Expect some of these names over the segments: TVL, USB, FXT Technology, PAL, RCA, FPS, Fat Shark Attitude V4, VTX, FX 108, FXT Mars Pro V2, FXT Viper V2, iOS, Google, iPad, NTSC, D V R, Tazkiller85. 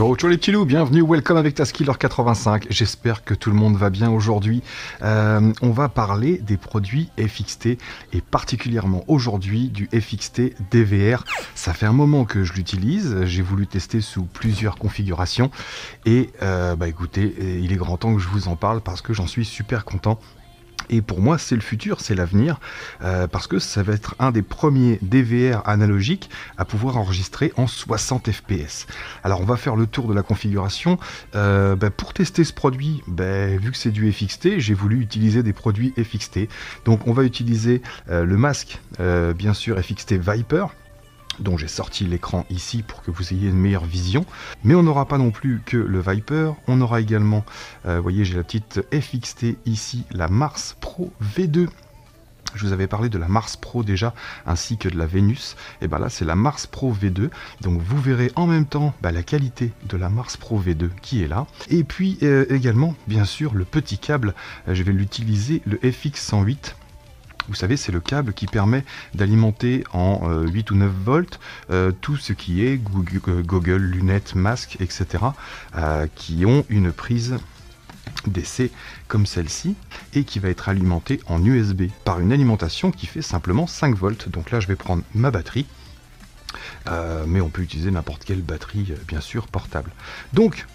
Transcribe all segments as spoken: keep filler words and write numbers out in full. Ciao, ciao les petits loups, bienvenue, welcome avec TASKILLER quatre-vingt-cinq. J'espère que tout le monde va bien aujourd'hui. Euh, on va parler des produits F X T et particulièrement aujourd'hui du F X T D V R. Ça fait un moment que je l'utilise, j'ai voulu tester sous plusieurs configurations et euh, bah écoutez, il est grand temps que je vous en parle parce que j'en suis super content. Et pour moi, c'est le futur, c'est l'avenir, euh, parce que ça va être un des premiers D V R analogiques à pouvoir enregistrer en soixante F P S. Alors, on va faire le tour de la configuration. Euh, bah, pour tester ce produit, bah, vu que c'est du F X T, j'ai voulu utiliser des produits F X T. Donc, on va utiliser euh, le masque, euh, bien sûr, F X T Viper, dont j'ai sorti l'écran ici pour que vous ayez une meilleure vision. Mais on n'aura pas non plus que le Viper, on aura également, vous euh, voyez j'ai la petite F X T ici, la Mars Pro V deux. Je vous avais parlé de la Mars Pro déjà, ainsi que de la Vénus. Et bien là, c'est la Mars Pro V deux. Donc vous verrez en même temps bah, la qualité de la Mars Pro V deux qui est là. Et puis euh, également, bien sûr, le petit câble. Euh, je vais l'utiliser, le F X cent huit. Vous savez, c'est le câble qui permet d'alimenter en euh, huit ou neuf volts euh, tout ce qui est Google, Google lunettes, masques, et cetera, euh, qui ont une prise D C comme celle-ci et qui va être alimenté en U S B par une alimentation qui fait simplement cinq volts. Donc là, je vais prendre ma batterie, euh, mais on peut utiliser n'importe quelle batterie, bien sûr, portable. Donc,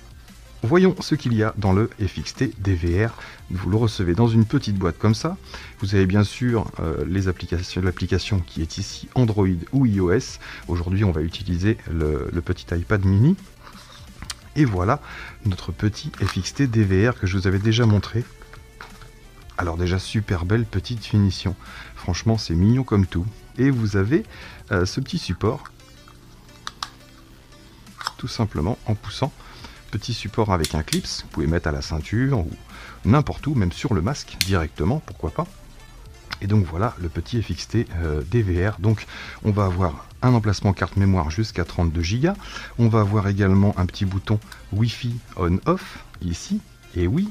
voyons ce qu'il y a dans le F X T D V R. Vous le recevez dans une petite boîte comme ça. Vous avez bien sûr euh, les applications, l'application qui est ici Android ou iOS. Aujourd'hui, on va utiliser le, le petit iPad mini. Et voilà notre petit F X T D V R que je vous avais déjà montré. Alors déjà, super belle petite finition. Franchement, c'est mignon comme tout. Et vous avez euh, ce petit support, tout simplement en poussant. Petit support avec un clips, vous pouvez mettre à la ceinture ou n'importe où, même sur le masque directement, pourquoi pas. Et donc voilà le petit F X T euh, D V R. Donc on va avoir un emplacement carte mémoire jusqu'à trente-deux giga. On va avoir également un petit bouton Wi-Fi on/off ici. Et oui,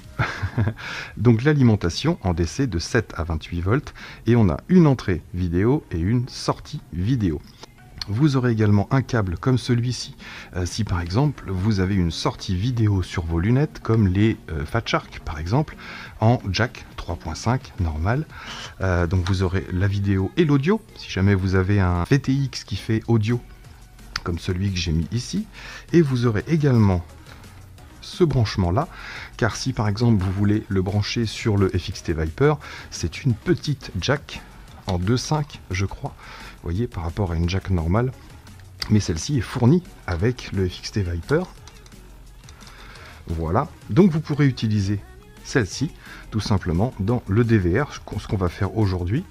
donc l'alimentation en D C de sept à vingt-huit volts et on a une entrée vidéo et une sortie vidéo. Vous aurez également un câble comme celui-ci, euh, si par exemple vous avez une sortie vidéo sur vos lunettes, comme les euh, Fat Shark par exemple, en jack trois point cinq normal. Euh, donc vous aurez la vidéo et l'audio, si jamais vous avez un V T X qui fait audio, comme celui que j'ai mis ici. Et vous aurez également ce branchement-là, car si par exemple vous voulez le brancher sur le F X T Viper, c'est une petite jack en deux virgule cinq je crois. Vous voyez, par rapport à une jack normale, mais celle-ci est fournie avec le F X T Viper. Voilà, donc vous pourrez utiliser celle-ci tout simplement dans le D V R, ce qu'on va faire aujourd'hui.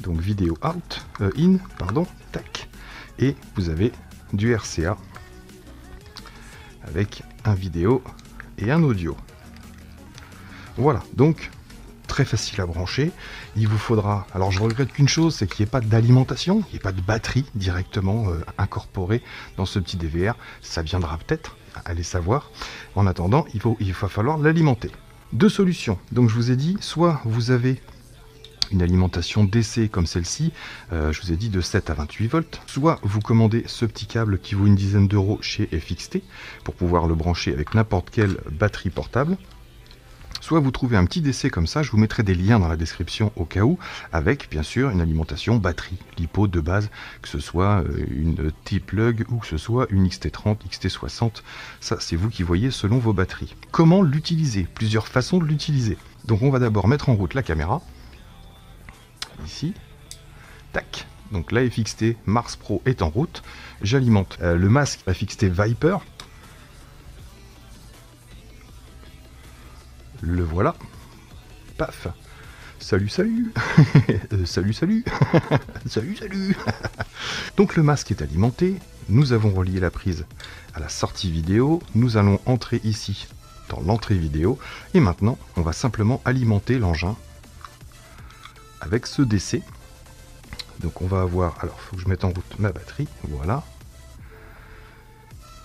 Donc vidéo out, euh, in, pardon, tac, et vous avez du R C A avec un vidéo et un audio. Voilà, donc très facile à brancher. Il vous faudra, alors je regrette qu'une chose, c'est qu'il n'y ait pas d'alimentation, il n'y ait pas de batterie directement euh, incorporée dans ce petit D V R. Ça viendra peut-être, allez savoir. En attendant, il, faut, il va falloir l'alimenter. Deux solutions, donc je vous ai dit, soit vous avez une alimentation D C comme celle-ci, euh, je vous ai dit de sept à vingt-huit volts, soit vous commandez ce petit câble qui vaut une dizaine d'euros chez F X T pour pouvoir le brancher avec n'importe quelle batterie portable. Soit vous trouvez un petit D C comme ça, je vous mettrai des liens dans la description au cas où, avec bien sûr une alimentation batterie, lipo de base, que ce soit une T-plug ou que ce soit une X T trente, X T soixante, ça c'est vous qui voyez selon vos batteries. Comment l'utiliser? Plusieurs façons de l'utiliser. Donc on va d'abord mettre en route la caméra, ici, tac, donc la F X T Mars Pro est en route, j'alimente euh, le masque F X T Viper. Le voilà, paf, salut salut, euh, salut salut, salut salut. Donc le masque est alimenté, nous avons relié la prise à la sortie vidéo, nous allons entrer ici dans l'entrée vidéo, et maintenant on va simplement alimenter l'engin avec ce D C. Donc on va avoir, alors il faut que je mette en route ma batterie, voilà.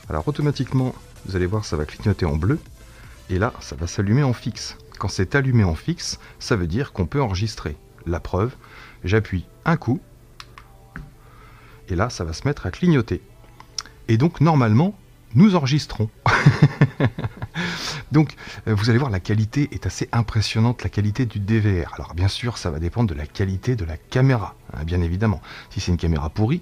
Alors automatiquement, vous allez voir, ça va clignoter en bleu. Et là, ça va s'allumer en fixe. Quand c'est allumé en fixe, ça veut dire qu'on peut enregistrer. La preuve, j'appuie un coup, et là, ça va se mettre à clignoter. Et donc, normalement, nous enregistrons. Donc vous allez voir, la qualité est assez impressionnante, la qualité du D V R. Alors bien sûr, ça va dépendre de la qualité de la caméra, hein, bien évidemment. Si c'est une caméra pourrie,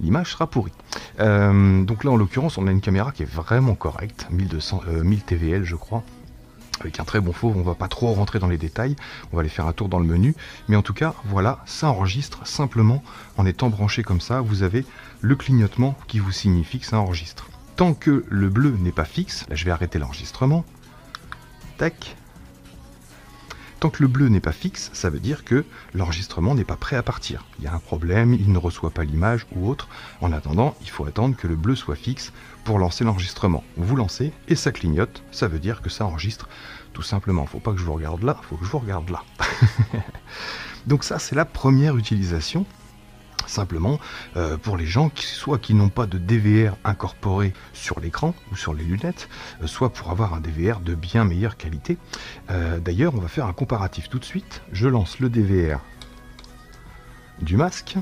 l'image sera pourrie. Euh, donc là, en l'occurrence, on a une caméra qui est vraiment correcte, mille deux cents, euh, mille T V L, je crois, avec un très bon faux. On va pas trop rentrer dans les détails, on va aller faire un tour dans le menu, mais en tout cas, voilà, ça enregistre simplement en étant branché comme ça. Vous avez le clignotement qui vous signifie que ça enregistre. Tant que le bleu n'est pas fixe, là je vais arrêter l'enregistrement, tac. Tant que le bleu n'est pas fixe, ça veut dire que l'enregistrement n'est pas prêt à partir. Il y a un problème, il ne reçoit pas l'image ou autre. En attendant, il faut attendre que le bleu soit fixe pour lancer l'enregistrement. Vous lancez et ça clignote, ça veut dire que ça enregistre tout simplement. Faut pas que je vous regarde là, faut que je vous regarde là. Donc ça, c'est la première utilisation. Simplement euh, pour les gens qui soit qui n'ont pas de D V R incorporé sur l'écran ou sur les lunettes, euh, soit pour avoir un D V R de bien meilleure qualité. Euh, d'ailleurs, on va faire un comparatif tout de suite. Je lance le D V R du masque,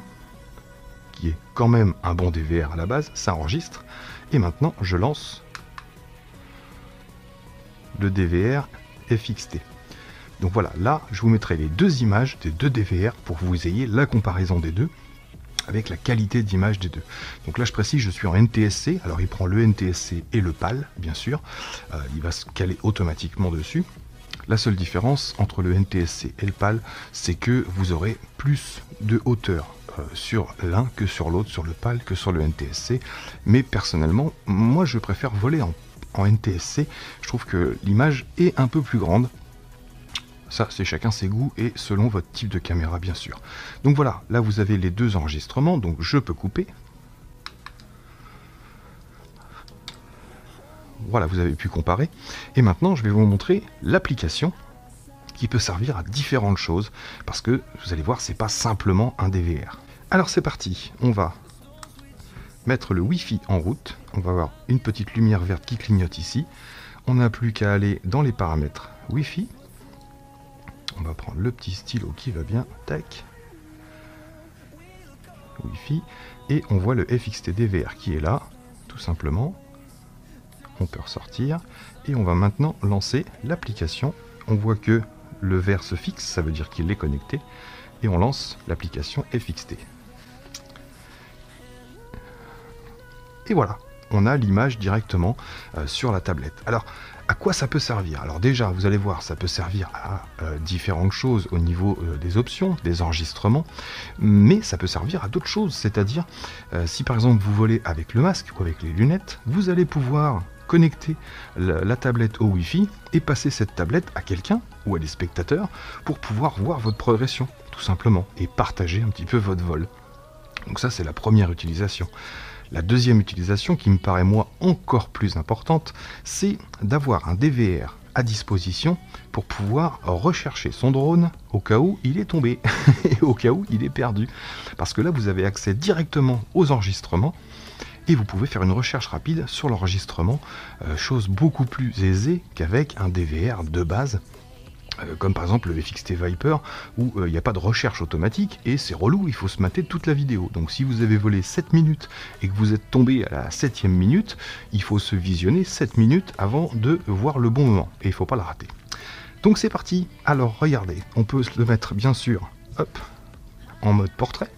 qui est quand même un bon D V R à la base, ça enregistre. Et maintenant, je lance le D V R F X T. Donc voilà, là, je vous mettrai les deux images des deux D V R pour que vous ayez la comparaison des deux, avec la qualité d'image des deux. Donc là, je précise, je suis en N T S C, alors il prend le N T S C et le PAL, bien sûr, euh, il va se caler automatiquement dessus. La seule différence entre le N T S C et le PAL, c'est que vous aurez plus de hauteur euh, sur l'un que sur l'autre, sur le PAL que sur le N T S C, mais personnellement, moi je préfère voler en, en N T S C, je trouve que l'image est un peu plus grande. Ça, c'est chacun ses goûts et selon votre type de caméra, bien sûr. Donc voilà, là vous avez les deux enregistrements, donc je peux couper. Voilà, vous avez pu comparer. Et maintenant, je vais vous montrer l'application qui peut servir à différentes choses, parce que vous allez voir, c'est pas simplement un D V R. Alors c'est parti, on va mettre le Wi-Fi en route. On va avoir une petite lumière verte qui clignote ici. On n'a plus qu'à aller dans les paramètres Wi-Fi. On va prendre le petit stylo qui va bien, tac, Wi-Fi, et on voit le F X T D V R qui est là, tout simplement. On peut ressortir, et on va maintenant lancer l'application. On voit que le vert se fixe, ça veut dire qu'il est connecté, et on lance l'application F X T. Et voilà, on a l'image directement euh, sur la tablette. Alors, à quoi ça peut servir? Alors déjà, vous allez voir, ça peut servir à euh, différentes choses au niveau euh, des options, des enregistrements, mais ça peut servir à d'autres choses, c'est-à-dire, euh, si par exemple vous volez avec le masque ou avec les lunettes, vous allez pouvoir connecter la, la tablette au Wi-Fi et passer cette tablette à quelqu'un ou à des spectateurs pour pouvoir voir votre progression, tout simplement, et partager un petit peu votre vol. Donc ça, c'est la première utilisation. La deuxième utilisation, qui me paraît moi encore plus importante, c'est d'avoir un D V R à disposition pour pouvoir rechercher son drone au cas où il est tombé et au cas où il est perdu. Parce que là, vous avez accès directement aux enregistrements et vous pouvez faire une recherche rapide sur l'enregistrement, euh, chose beaucoup plus aisée qu'avec un D V R de base, comme par exemple le F X T Viper, où il euh, n'y a pas de recherche automatique, et c'est relou, il faut se mater toute la vidéo. Donc si vous avez volé sept minutes, et que vous êtes tombé à la septième minute, il faut se visionner sept minutes avant de voir le bon moment, et il ne faut pas la rater. Donc c'est parti. Alors regardez, on peut se le mettre bien sûr, hop, en mode portrait.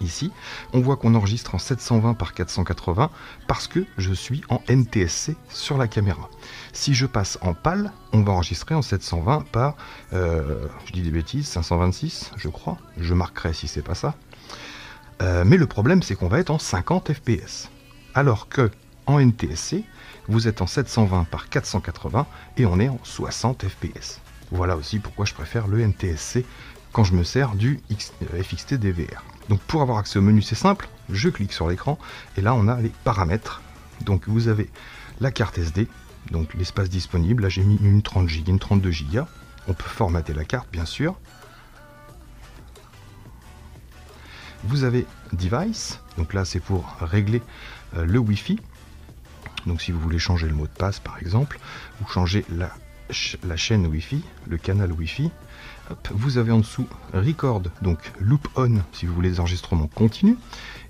Ici, on voit qu'on enregistre en sept cent vingt par quatre cent quatre-vingts parce que je suis en N T S C sur la caméra. Si je passe en PAL, on va enregistrer en sept cent vingt par, euh, je dis des bêtises, cinq cent vingt-six, je crois. Je marquerai si c'est pas ça. Euh, mais le problème, c'est qu'on va être en cinquante F P S. Alors que en N T S C, vous êtes en sept cent vingt par quatre cent quatre-vingts et on est en soixante F P S. Voilà aussi pourquoi je préfère le N T S C quand je me sers du F X T D V R. Donc pour avoir accès au menu, c'est simple, je clique sur l'écran et là on a les paramètres. Donc vous avez la carte S D, donc l'espace disponible, là j'ai mis une trente giga, une trente-deux giga. On peut formater la carte bien sûr. Vous avez device, donc là c'est pour régler euh, le Wi-Fi. Donc si vous voulez changer le mot de passe par exemple, ou changer la la chaîne Wi-Fi, le canal Wi-Fi. Hop, vous avez en dessous record, donc loop on si vous voulez les enregistrements continus,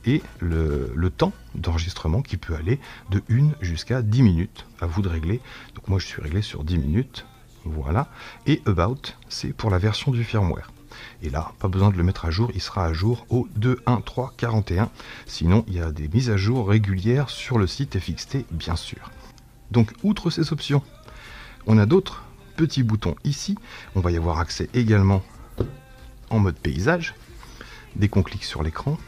et le, le temps d'enregistrement qui peut aller de une jusqu'à dix minutes, à vous de régler. Donc moi je suis réglé sur dix minutes, voilà. Et about, c'est pour la version du firmware. Et là, pas besoin de le mettre à jour, il sera à jour au deux un trois quarante et un. Sinon, il y a des mises à jour régulières sur le site F X T, bien sûr. Donc, outre ces options, on a d'autres petits boutons ici. On va y avoir accès également en mode paysage. Dès qu'on clique sur l'écran,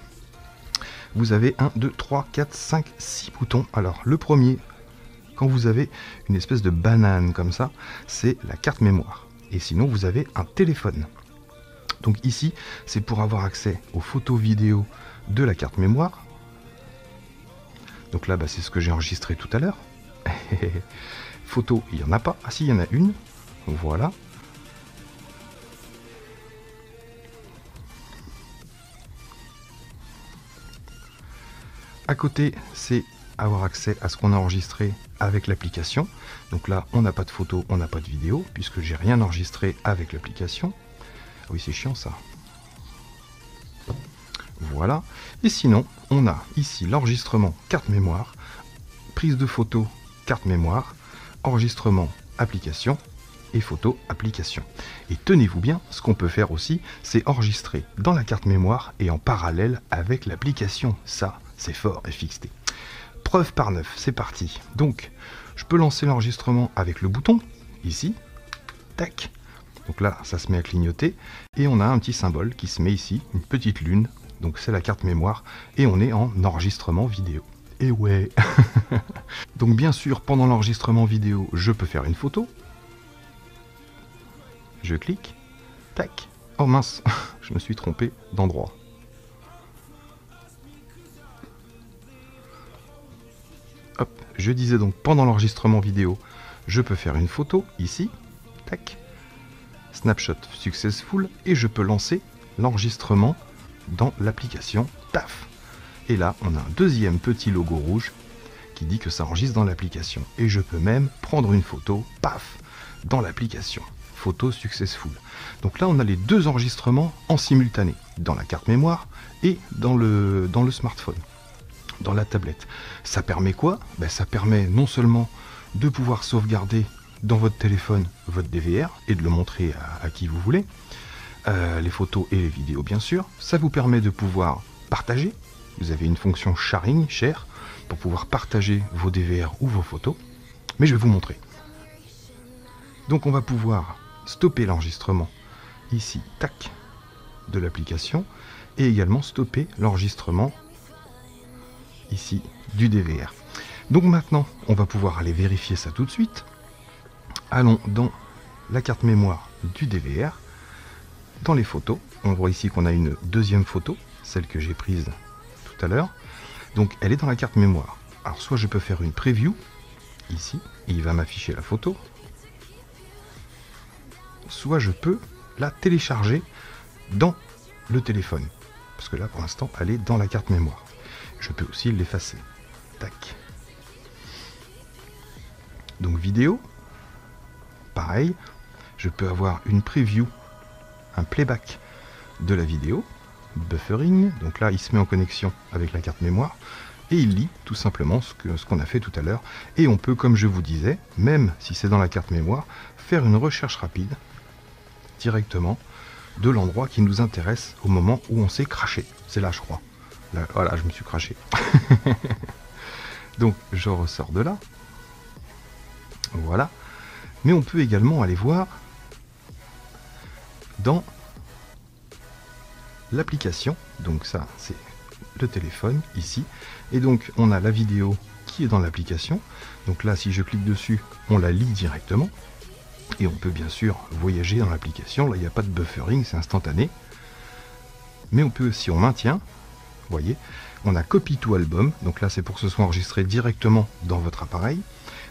vous avez un, deux, trois, quatre, cinq, six boutons. Alors, le premier, quand vous avez une espèce de banane comme ça, c'est la carte mémoire. Et sinon, vous avez un téléphone. Donc ici, c'est pour avoir accès aux photos vidéo de la carte mémoire. Donc là, bah, c'est ce que j'ai enregistré tout à l'heure. Photos, il n'y en a pas. Ah si, il y en a une. Voilà. À côté, c'est avoir accès à ce qu'on a enregistré avec l'application. Donc là, on n'a pas de photos, on n'a pas de vidéo, puisque j'ai rien enregistré avec l'application. Oui, c'est chiant ça. Voilà. Et sinon, on a ici l'enregistrement carte mémoire, prise de photo carte mémoire, enregistrement application et photo application. Et tenez-vous bien, ce qu'on peut faire aussi, c'est enregistrer dans la carte mémoire et en parallèle avec l'application. Ça, c'est fort F X T. Preuve par neuf, c'est parti. Donc, je peux lancer l'enregistrement avec le bouton, ici. Tac. Donc là, ça se met à clignoter et on a un petit symbole qui se met ici, une petite lune. Donc c'est la carte mémoire et on est en enregistrement vidéo. Et ouais. Donc bien sûr, pendant l'enregistrement vidéo, je peux faire une photo. Je clique. Tac. Oh mince, je me suis trompé d'endroit. Hop, je disais donc pendant l'enregistrement vidéo, je peux faire une photo ici. Tac. Snapshot successful et je peux lancer l'enregistrement dans l'application. Taf. Et là, on a un deuxième petit logo rouge qui dit que ça enregistre dans l'application. Et je peux même prendre une photo, paf, dans l'application. Photo successful. Donc là, on a les deux enregistrements en simultané, dans la carte mémoire et dans le, dans le smartphone, dans la tablette. Ça permet quoi? Ben, ça permet non seulement de pouvoir sauvegarder dans votre téléphone votre D V R et de le montrer à, à qui vous voulez, euh, les photos et les vidéos bien sûr. Ça vous permet de pouvoir partager, vous avez une fonction sharing, share, pour pouvoir partager vos D V R ou vos photos, mais je vais vous montrer. Donc on va pouvoir stopper l'enregistrement ici, tac, de l'application, et également stopper l'enregistrement ici du D V R. Donc maintenant on va pouvoir aller vérifier ça tout de suite. Allons dans la carte mémoire du D V R, dans les photos. On voit ici qu'on a une deuxième photo, celle que j'ai prise tout à l'heure. Donc elle est dans la carte mémoire. Alors soit je peux faire une preview, ici, et il va m'afficher la photo. Soit je peux la télécharger dans le téléphone. Parce que là, pour l'instant, elle est dans la carte mémoire. Je peux aussi l'effacer. Tac. Donc vidéo. Pareil, je peux avoir une preview, un playback de la vidéo, buffering, donc là il se met en connexion avec la carte mémoire et il lit tout simplement ce que, ce qu'on a fait tout à l'heure. Et on peut, comme je vous disais, même si c'est dans la carte mémoire, faire une recherche rapide directement de l'endroit qui nous intéresse au moment où on s'est craché. C'est là je crois. Là, voilà, je me suis craché. Donc je ressors de là. Voilà. Mais on peut également aller voir dans l'application. Donc ça, c'est le téléphone, ici. Et donc, on a la vidéo qui est dans l'application. Donc là, si je clique dessus, on la lit directement. Et on peut bien sûr voyager dans l'application. Là, il n'y a pas de buffering, c'est instantané. Mais on peut, si on maintient, vous voyez, on a copy to album. Donc là, c'est pour que ce soit enregistré directement dans votre appareil.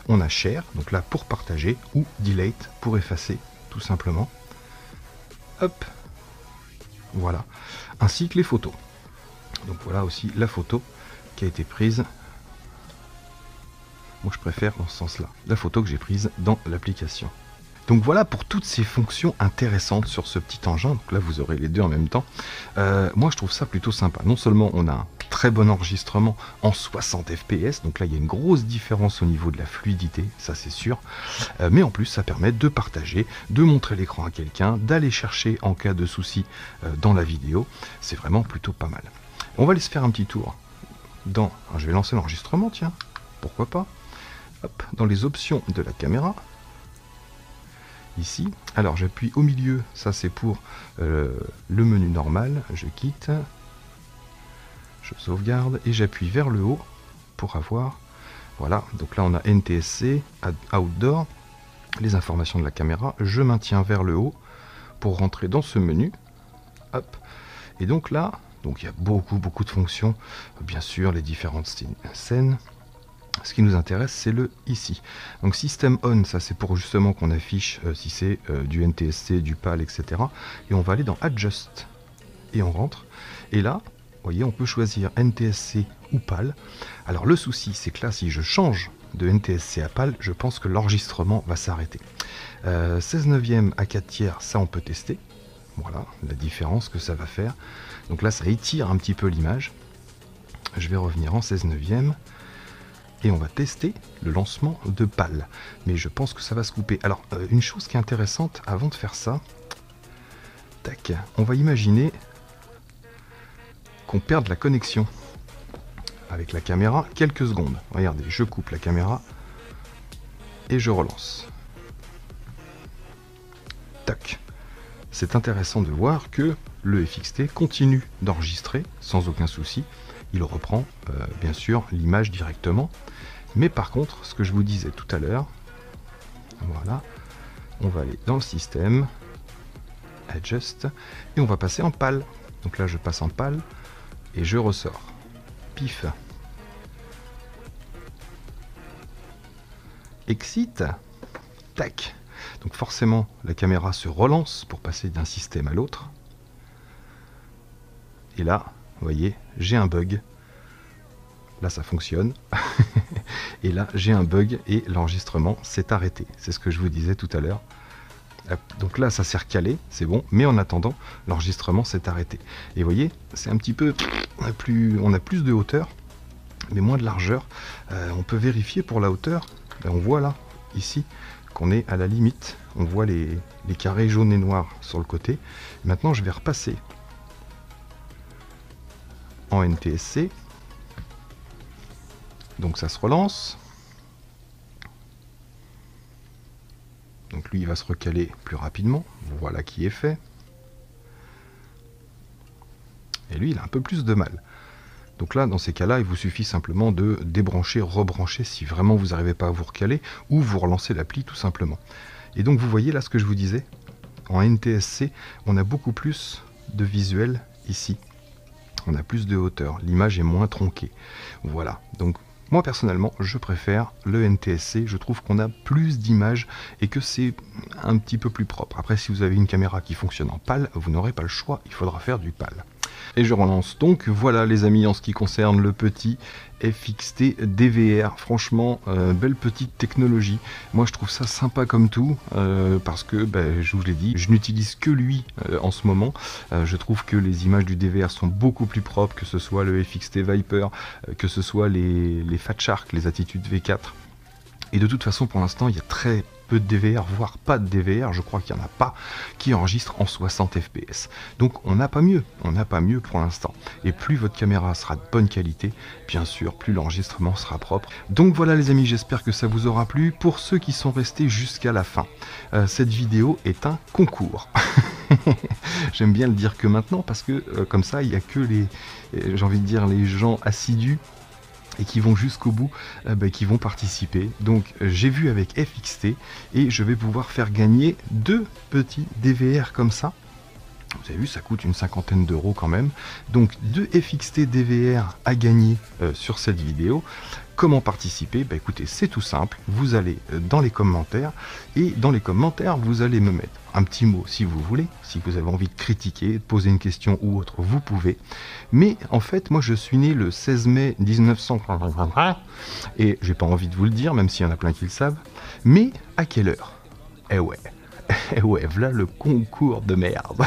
On a share, donc là pour partager, ou delete pour effacer, tout simplement. Hop, voilà. Ainsi que les photos. Donc voilà aussi la photo qui a été prise. Moi je préfère dans ce sens-là, la photo que j'ai prise dans l'application. Donc voilà pour toutes ces fonctions intéressantes sur ce petit engin. Donc là vous aurez les deux en même temps. Euh, moi je trouve ça plutôt sympa. Non seulement on a un très bon enregistrement en soixante F P S, donc là il y a une grosse différence au niveau de la fluidité, ça c'est sûr, euh, mais en plus ça permet de partager, de montrer l'écran à quelqu'un, d'aller chercher en cas de souci euh, dans la vidéo. C'est vraiment plutôt pas mal. On va aller se faire un petit tour dans... Alors, je vais lancer l'enregistrement, tiens, pourquoi pas. Hop, dans les options de la caméra. Ici, alors j'appuie au milieu, ça c'est pour euh, le menu normal, je quitte, je sauvegarde et j'appuie vers le haut pour avoir, voilà, donc là on a N T S C, Outdoor, les informations de la caméra, je maintiens vers le haut pour rentrer dans ce menu, hop, et donc là, donc il y a beaucoup beaucoup de fonctions, bien sûr les différentes scènes. Ce qui nous intéresse, c'est le ici. Donc System On, ça c'est pour justement qu'on affiche euh, si c'est euh, du N T S C, du PAL, et cetera. Et on va aller dans Adjust. Et on rentre. Et là, vous voyez, on peut choisir N T S C ou PAL. Alors le souci, c'est que là, si je change de N T S C à PAL, je pense que l'enregistrement va s'arrêter. Euh, seize neuvième à quatre tiers, ça on peut tester. Voilà, la différence que ça va faire. Donc là, ça étire un petit peu l'image. Je vais revenir en seize neuvième. Et on va tester le lancement de PAL. Mais je pense que ça va se couper. Alors, euh, une chose qui est intéressante, avant de faire ça, tac, on va imaginer qu'on perde la connexion avec la caméra quelques secondes. Regardez, je coupe la caméra et je relance. Tac. C'est intéressant de voir que le F X T continue d'enregistrer sans aucun souci. Il reprend euh, bien sûr l'image directement, mais par contre, ce que je vous disais tout à l'heure, voilà, on va aller dans le système, Adjust, et on va passer en PAL. Donc là, je passe en PAL et je ressors. Pif. Exit. Tac. Donc forcément, la caméra se relance pour passer d'un système à l'autre. Et là, vous voyez, j'ai un bug, là ça fonctionne, et là j'ai un bug et l'enregistrement s'est arrêté, c'est ce que je vous disais tout à l'heure. Donc là ça s'est recalé, c'est bon, mais en attendant l'enregistrement s'est arrêté. Et vous voyez, c'est un petit peu plus, on a plus de hauteur, mais moins de largeur. Euh, on peut vérifier pour la hauteur, ben, on voit là, ici, qu'on est à la limite, on voit les, les carrés jaunes et noirs sur le côté. Maintenant je vais repasser en N T S C, donc ça se relance, donc lui il va se recaler plus rapidement, voilà qui est fait, et lui il a un peu plus de mal. Donc là dans ces cas là il vous suffit simplement de débrancher, rebrancher si vraiment vous n'arrivez pas à vous recaler, ou vous relancez l'appli tout simplement. Et donc vous voyez là ce que je vous disais, en N T S C on a beaucoup plus de visuel ici. On a plus de hauteur, l'image est moins tronquée. Voilà, donc moi personnellement, je préfère le N T S C, je trouve qu'on a plus d'images et que c'est un petit peu plus propre. Après, si vous avez une caméra qui fonctionne en PAL, vous n'aurez pas le choix, il faudra faire du PAL. Et je relance donc, voilà les amis en ce qui concerne le petit F X T D V R, franchement euh, belle petite technologie, moi je trouve ça sympa comme tout, euh, parce que ben, je vous l'ai dit, je n'utilise que lui euh, en ce moment, euh, je trouve que les images du D V R sont beaucoup plus propres, que ce soit le F X T Viper, euh, que ce soit les, les Fat Shark, les Attitude V quatre, et de toute façon pour l'instant il y a très peu de D V R, voire pas de D V R, je crois qu'il n'y en a pas qui enregistre en soixante F P S. Donc on n'a pas mieux, on n'a pas mieux pour l'instant. Et plus votre caméra sera de bonne qualité, bien sûr, plus l'enregistrement sera propre. Donc voilà les amis, j'espère que ça vous aura plu. Pour ceux qui sont restés jusqu'à la fin, euh, cette vidéo est un concours. J'aime bien le dire que maintenant, parce que euh, comme ça, il n'y a que les, j'ai envie de dire, les gens assidus, et qui vont jusqu'au bout, euh, bah, qui vont participer. Donc euh, j'ai vu avec F X T, et je vais pouvoir faire gagner deux petits D V R comme ça. Vous avez vu, ça coûte une cinquantaine d'euros quand même. Donc deux F X T D V R à gagner euh, sur cette vidéo. Comment participer? Bah écoutez, c'est tout simple, vous allez dans les commentaires, et dans les commentaires, vous allez me mettre un petit mot si vous voulez, si vous avez envie de critiquer, de poser une question ou autre, vous pouvez. Mais en fait, moi je suis né le seize mai mille neuf cent, et j'ai pas envie de vous le dire, même s'il y en a plein qui le savent, mais à quelle heure? Eh ouais, Et ouais, voilà le concours de merde.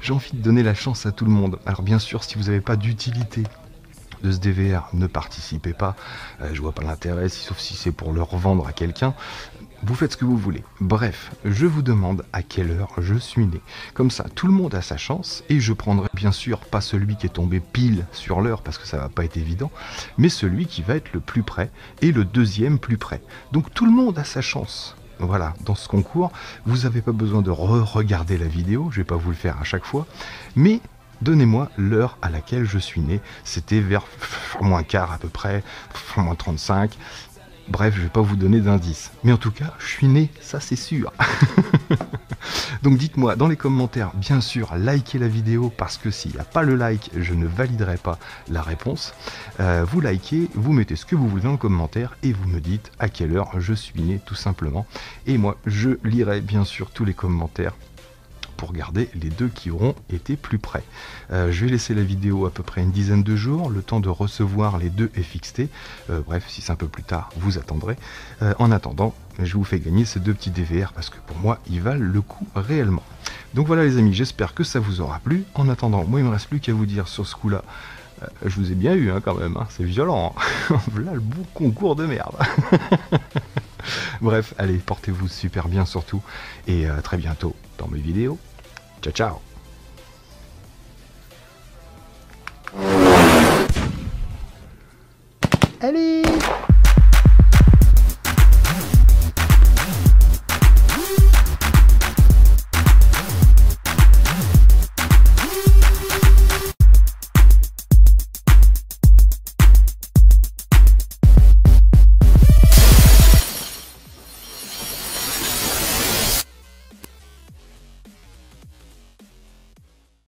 J'ai envie de donner la chance à tout le monde. Alors bien sûr, si vous n'avez pas d'utilité de ce D V R, ne participez pas. Euh, je vois pas l'intérêt, sauf si c'est pour le revendre à quelqu'un. Vous faites ce que vous voulez. Bref, je vous demande à quelle heure je suis né. Comme ça, tout le monde a sa chance. Et je prendrai bien sûr pas celui qui est tombé pile sur l'heure, parce que ça va pas être évident, mais celui qui va être le plus près et le deuxième plus près. Donc tout le monde a sa chance. Voilà, dans ce concours, vous n'avez pas besoin de re-regarder la vidéo, je ne vais pas vous le faire à chaque fois, mais donnez-moi l'heure à laquelle je suis né. C'était vers moins quart à peu près, moins trente-cinq, bref, je ne vais pas vous donner d'indice. Mais en tout cas, je suis né, ça c'est sûr. Donc dites-moi dans les commentaires, bien sûr, likez la vidéo, parce que s'il n'y a pas le like, je ne validerai pas la réponse. Euh, vous likez, vous mettez ce que vous voulez dans le commentaire et vous me dites à quelle heure je suis né, tout simplement. Et moi, je lirai bien sûr tous les commentaires pour garder les deux qui auront été plus près. Euh, je vais laisser la vidéo à peu près une dizaine de jours, le temps de recevoir les deux F X T. Euh, bref, si c'est un peu plus tard, vous attendrez. Euh, en attendant, je vous fais gagner ces deux petits D V R, parce que pour moi, ils valent le coup réellement. Donc voilà les amis, j'espère que ça vous aura plu. En attendant, moi il me reste plus qu'à vous dire sur ce coup-là, euh, je vous ai bien eu hein, quand même, hein, c'est violent. Hein. Voilà le bon concours de merde. Bref, allez, portez-vous super bien surtout, et à très bientôt dans mes vidéos. Ciao, ciao! Allez!